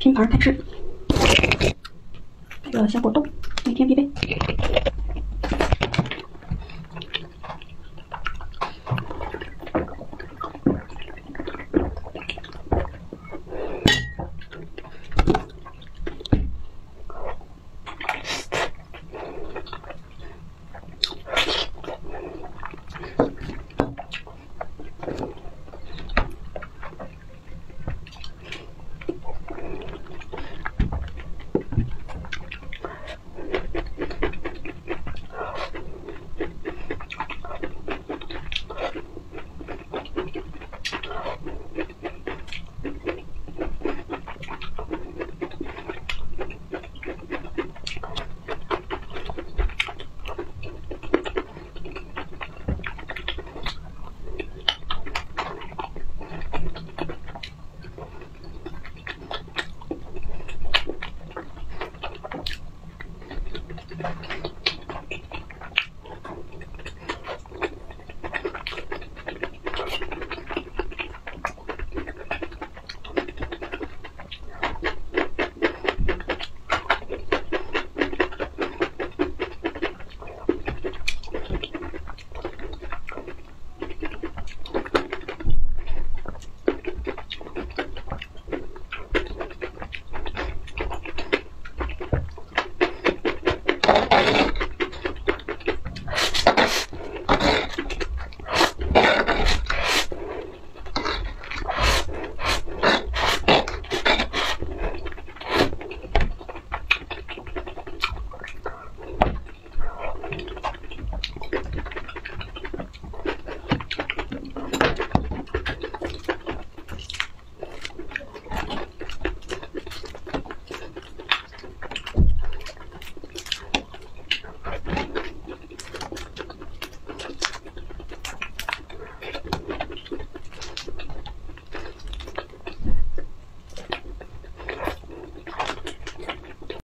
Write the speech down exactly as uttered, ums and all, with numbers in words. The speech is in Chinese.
拼盘开吃。这个小果冻每天必备。